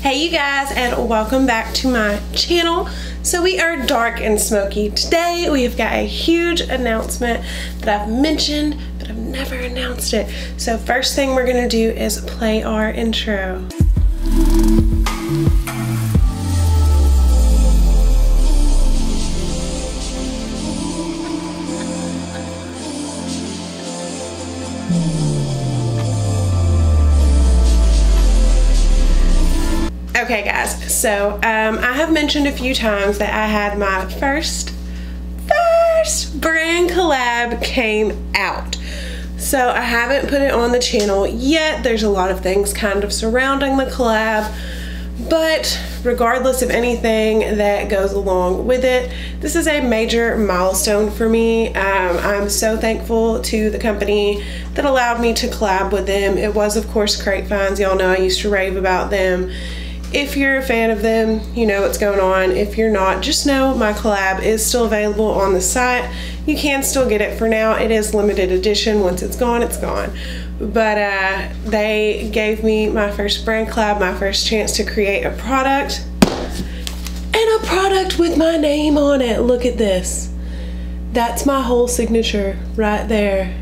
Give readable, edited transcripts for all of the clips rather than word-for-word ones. Hey you guys, and welcome back to my channel. So we are dark and smoky today. We have got a huge announcement that I've mentioned, but I've never announced it. So first thing we're gonna do is play our intro. Okay guys, so I have mentioned a few times that I had my first brand collab came out. So I haven't put it on the channel yet. There's a lot of things kind of surrounding the collab, but regardless of anything that goes along with it, this is a major milestone for me. I'm so thankful to the company that allowed me to collab with them. It was of course Crate Finds. Y'all know I used to rave about them. If you're a fan of them, you know what's going on. If you're not, just know my collab is still available on the site. You can still get it for now. It is limited edition. Once it's gone, it's gone. But they gave me my first brand collab, my first chance to create a product. And a product with my name on it. Look at this. That's my whole signature right there.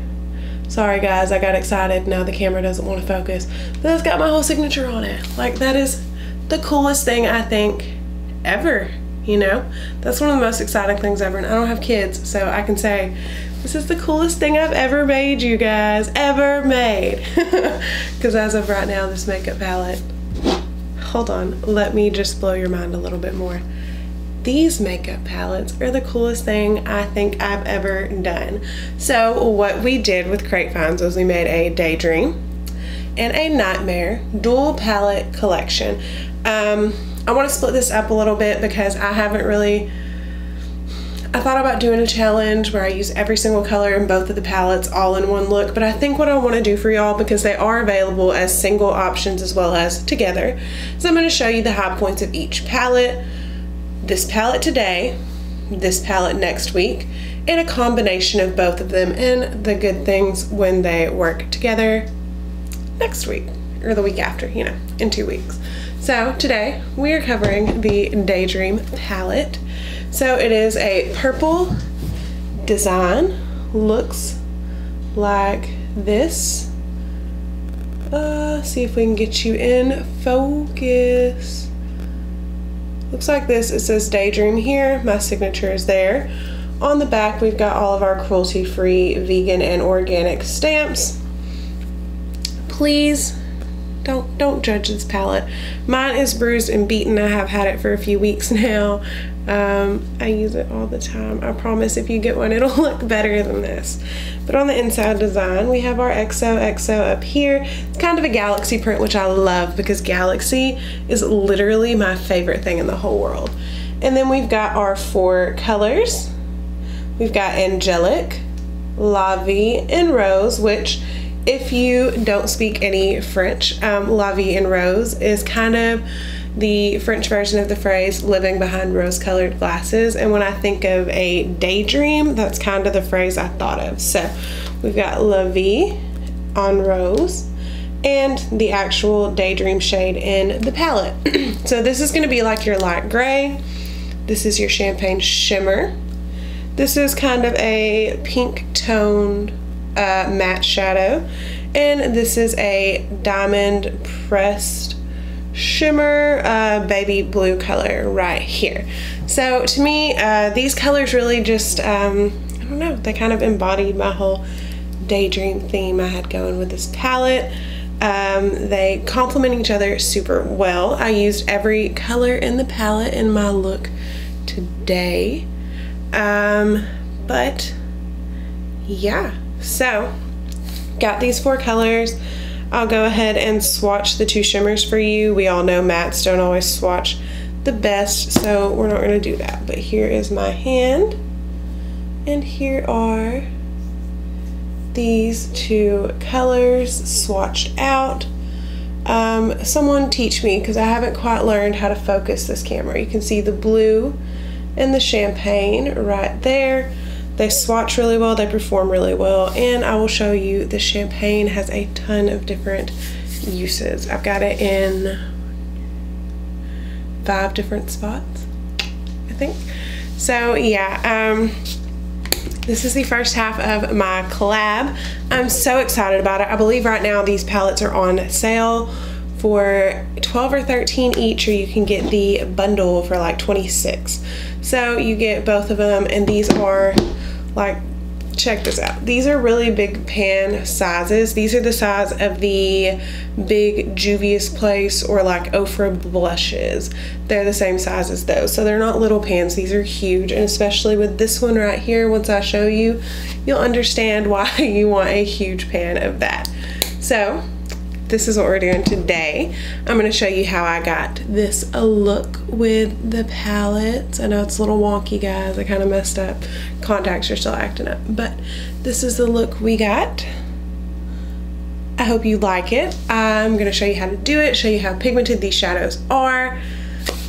Sorry guys, I got excited. Now the camera doesn't want to focus. But that's got my whole signature on it. Like, that is the coolest thing I think ever, you know? That's one of the most exciting things ever, and I don't have kids, so I can say this is the coolest thing I've ever made, you guys, ever made. Because as of right now, this makeup palette, hold on, let me just blow your mind a little bit more. These makeup palettes are the coolest thing I think I've ever done. So what we did with Crate Finds was we made a Daydream and a Nightmare dual palette collection. I want to split this up a little bit because I haven't really, I thought about doing a challenge where I use every single color in both of the palettes all in one look, but I think what I want to do for y'all, because they are available as single options as well as together, is I'm going to show you the high points of each palette, this palette today, this palette next week, and a combination of both of them and the good things when they work together next week or the week after, you know, in 2 weeks. So today we are covering the Daydream palette. So it is a purple design, looks like this. See if we can get you in focus. Looks like this. It says Daydream here, my signature is there. On the back we've got all of our cruelty-free, vegan and organic stamps. Please don't judge this palette. Mine is bruised and beaten. I have had it for a few weeks now. I use it all the time. I promise if you get one, it'll look better than this. But on the inside design, we have our XOXO up here. It's kind of a galaxy print, which I love because galaxy is literally my favorite thing in the whole world. And then we've got our four colors. We've got angelic, lavie, and rose, which, if you don't speak any French, lavie and rose is kind of the French version of the phrase living behind rose-colored glasses. And when I think of a daydream, that's kind of the phrase I thought of. So we've got lavie on rose and the actual daydream shade in the palette. So this is gonna be like your light gray. This is your champagne shimmer. This is kind of a pink toned matte shadow, and this is a diamond pressed shimmer baby blue color right here. So to me, these colors really just, I don't know, they kind of embodied my whole daydream theme I had going with this palette. They complement each other super well. I used every color in the palette in my look today, but yeah. So, got these four colors. I'll go ahead and swatch the two shimmers for you. We all know mattes don't always swatch the best, so we're not going to do that. But here is my hand, and here are these two colors swatched out. Someone teach me, because I haven't quite learned how to focus this camera. You can see the blue and the champagne right there. They swatch really well, they perform really well, and I will show you the champagne has a ton of different uses. I've got it in 5 different spots, I think. So yeah, this is the first half of my collab. I'm so excited about it. I believe right now these palettes are on sale for $12 or $13 each, or you can get the bundle for like $26. So you get both of them, and these are like, check this out. These are really big pan sizes. These are the size of the big Juvia's Place or like Ofra blushes. They're the same size as those. So they're not little pans, these are huge. And especially with this one right here, once I show you, you'll understand why you want a huge pan of that. So this is what we're doing today. I'm gonna show you how I got this look with the palettes. I know it's a little wonky, guys. I kind of messed up. Contacts are still acting up, but this is the look we got. I hope you like it. I'm gonna show you how to do it, show you how pigmented these shadows are,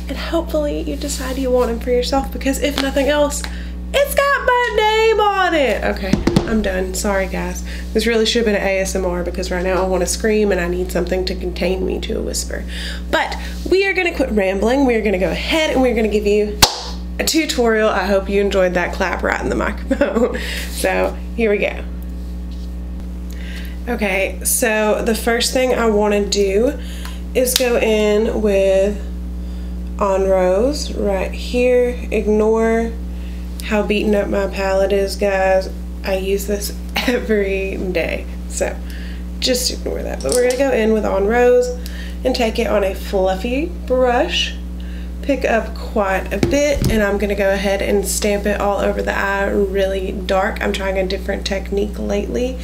and hopefully you decide you want them for yourself, because if nothing else, it's got my name on it. Okay, I'm done. Sorry, guys. This really should have been an ASMR, because right now I want to scream and I need something to contain me to a whisper. But we are going to quit rambling. We are going to go ahead and we're going to give you a tutorial. I hope you enjoyed that clap right in the microphone. So here we go. Okay, so the first thing I want to do is go in with On Rose right here. Ignore how beaten up my palette is, guys. I use this every day, so just ignore that. But we're gonna go in with On Rose and take it on a fluffy brush, pick up quite a bit, and I'm gonna go ahead and stamp it all over the eye really dark. I'm trying a different technique lately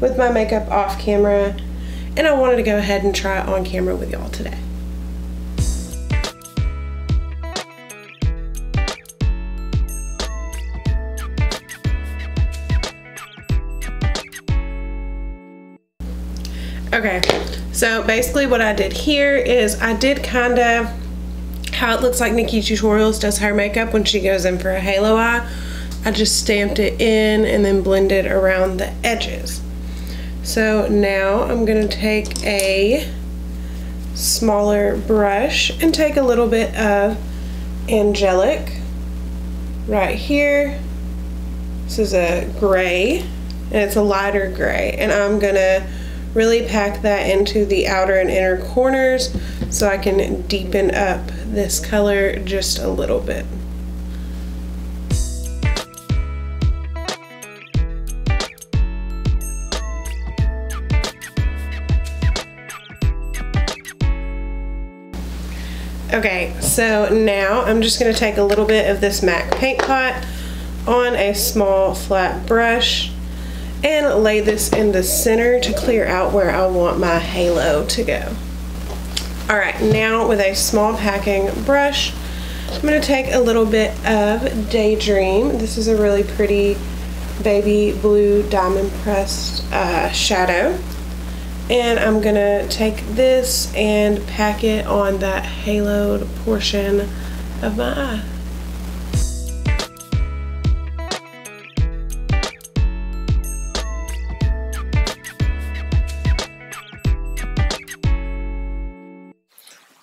with my makeup off camera, and I wanted to go ahead and try it on camera with y'all today. Okay, so basically what I did here is I did kind of how it looks like Nikkie Tutorials does her makeup when she goes in for a halo eye. I just stamped it in and then blended around the edges. So now I'm going to take a smaller brush and take a little bit of Angelic right here. This is a gray, and it's a lighter gray, and I'm going to really pack that into the outer and inner corners so I can deepen up this color just a little bit. Okay, so now I'm just going to take a little bit of this MAC paint pot on a small flat brush and lay this in the center to clear out where I want my halo to go. Alright, now with a small packing brush, I'm going to take a little bit of Daydream. This is a really pretty baby blue diamond pressed shadow. And I'm going to take this and pack it on that haloed portion of my eye.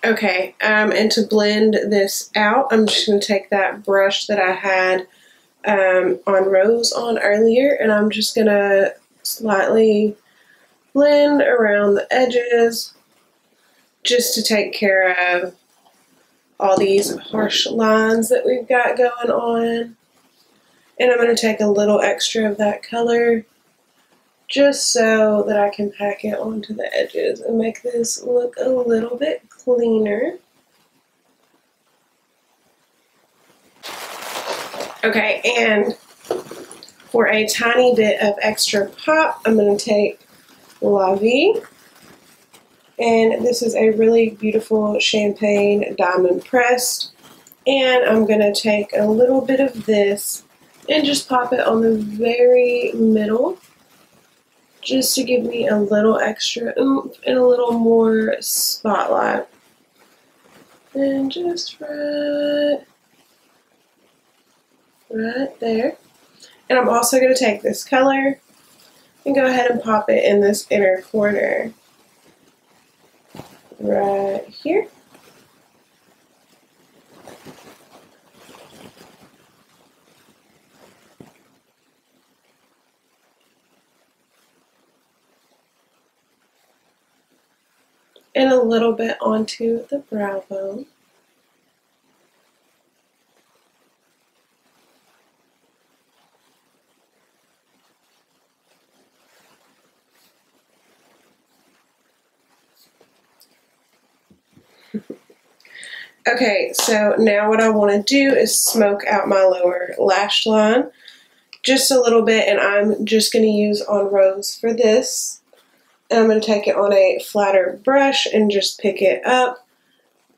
Okay, and to blend this out, I'm just going to take that brush that I had On Rose on earlier, and I'm just going to slightly blend around the edges just to take care of all these harsh lines that we've got going on. And I'm going to take a little extra of that color just so that I can pack it onto the edges and make this look a little bit cleaner. Okay, and for a tiny bit of extra pop, I'm going to take La Vie, and this is a really beautiful champagne diamond pressed, and I'm going to take a little bit of this and just pop it on the very middle just to give me a little extra oomph and a little more spotlight. And just right there. And I'm also going to take this color and go ahead and pop it in this inner corner right here. and a little bit onto the brow bone. Okay, so now what I want to do is smoke out my lower lash line just a little bit, and I'm just going to use On Rose for this. And I'm going to take it on a flatter brush and just pick it up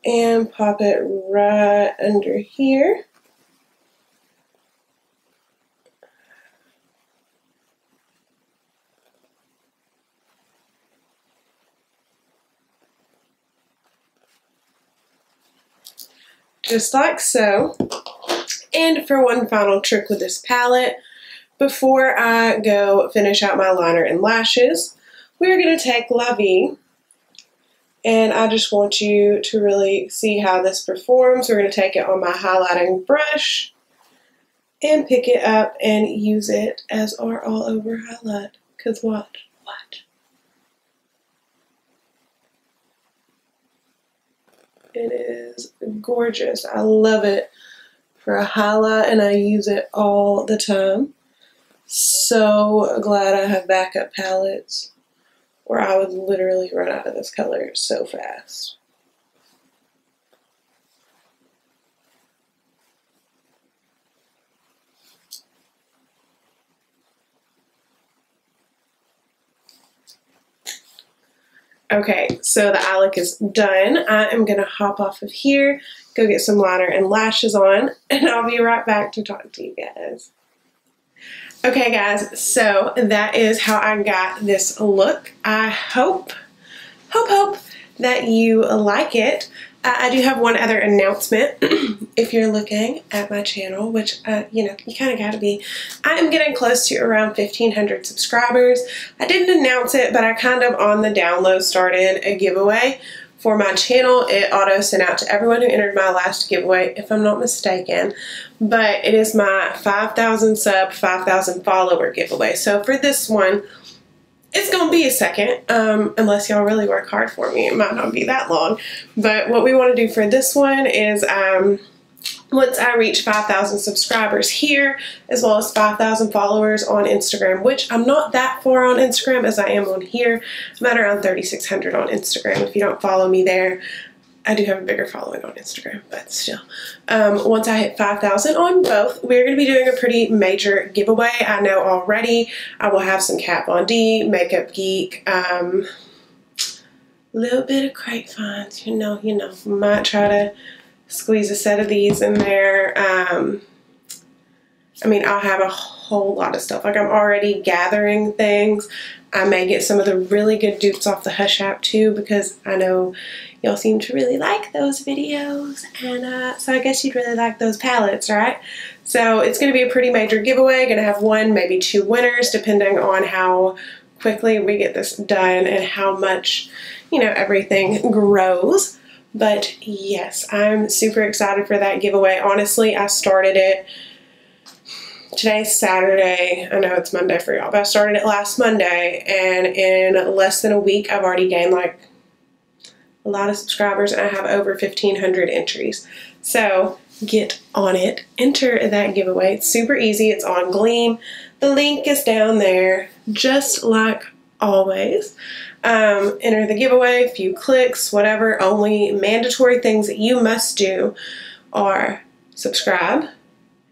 and pop it right under here. Just like so. And for one final trick with this palette, before I go finish out my liner and lashes, we're going to take La Vie, and I just want you to really see how this performs. We're going to take it on my highlighting brush and pick it up and use it as our all over highlight, because watch. It is gorgeous. I love it for a highlight, and I use it all the time. So glad I have backup palettes, or I would literally run out of this color so fast. Okay, so the eye look is done. I am gonna hop off of here, go get some liner and lashes on, and I'll be right back to talk to you guys. Okay guys, so that is how I got this look. I hope that you like it. I do have one other announcement. If you're looking at my channel, which, you know, you kind of got to be, I am getting close to around 1,500 subscribers. I didn't announce it, but I kind of on the down low started a giveaway for my channel. It auto sent out to everyone who entered my last giveaway, if I'm not mistaken, but it is my 5,000 sub, 5,000 follower giveaway. So for this one, it's going to be a second, unless y'all really work hard for me. It might not be that long, but what we want to do for this one is, once I reach 5,000 subscribers here, as well as 5,000 followers on Instagram, which I'm not that far on Instagram as I am on here. I'm at around 3,600 on Instagram. If you don't follow me there, I do have a bigger following on Instagram, but still. Once I hit 5,000 on both, we're going to be doing a pretty major giveaway. I know already I will have some Kat Von D, Makeup Geek, little bit of Crate Finds, you know, might try to squeeze a set of these in there. I mean, I'll have a whole lot of stuff. Like, I'm already gathering things. I may get some of the really good dupes off the Hush app too, because I know y'all seem to really like those videos, and so I guess you'd really like those palettes, right? So it's going to be a pretty major giveaway. Going to have one, maybe two winners, depending on how quickly we get this done and how much, you know, everything grows. But yes, I'm super excited for that giveaway. Honestly, I started it, today's Saturday, I know it's Monday for y'all, but I started it last Monday, and in less than a week I've already gained like a lot of subscribers, and I have over 1,500 entries. So get on it, enter that giveaway. It's super easy, it's on Gleam. The link is down there, just like always. Enter the giveaway, a few clicks, whatever. Only mandatory things that you must do are subscribe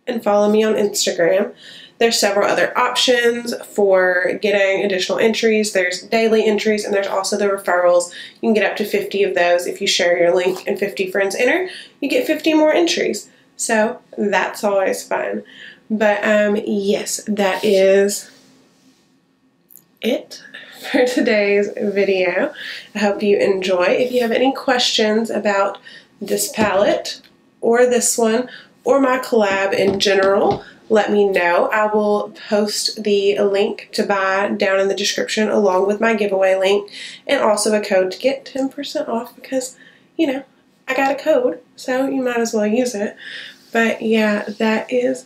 and follow me on Instagram. There's several other options for getting additional entries. There's daily entries, and there's also the referrals. You can get up to 50 of those. If you share your link and 50 friends enter, you get 50 more entries. So that's always fun. But yes, that is it for today's video. I hope you enjoy. If you have any questions about this palette or this one or my collab in general, let me know. I will post the link to buy down in the description along with my giveaway link, and also a code to get 10% off, because, you know, I got a code, so you might as well use it. But yeah, that is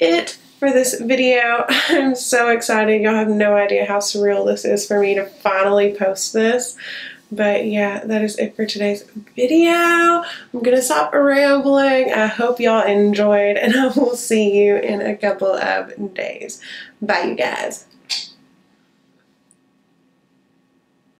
it for this video. I'm so excited. Y'all have no idea how surreal this is for me to finally post this. But yeah, that is it for today's video. I'm gonna stop rambling. I hope y'all enjoyed, and I will see you in a couple of days. Bye, you guys.